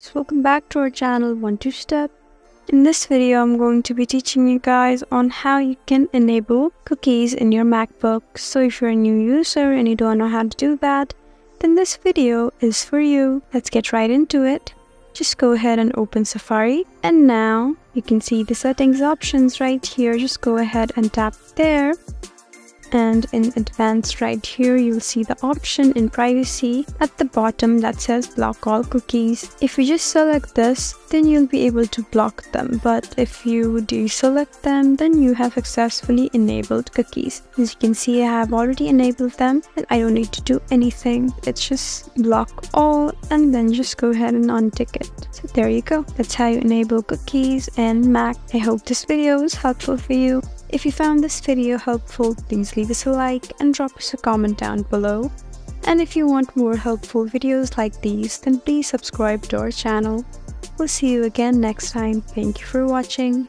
So welcome back to our channel 1 2 Step. In this video I'm going to be teaching you guys on how you can enable cookies in your MacBook. So if you're a new user and you don't know how to do that, then this video is for you. Let's get right into it. Just go ahead and open Safari, and now you can see the settings options right here. Just go ahead and tap there, and in advanced right here you'll see the option in privacy at the bottom that says block all cookies. If you just select this, then you'll be able to block them, but if you deselect them, then you have successfully enabled cookies. As you can see, I have already enabled them and I don't need to do anything. It's just block all and then just go ahead and untick it. So there you go, that's how you enable cookies in Mac. I hope this video was helpful for you. If you found this video helpful, please leave us a like and drop us a comment down below. And if you want more helpful videos like these, then please subscribe to our channel. We'll see you again next time. Thank you for watching.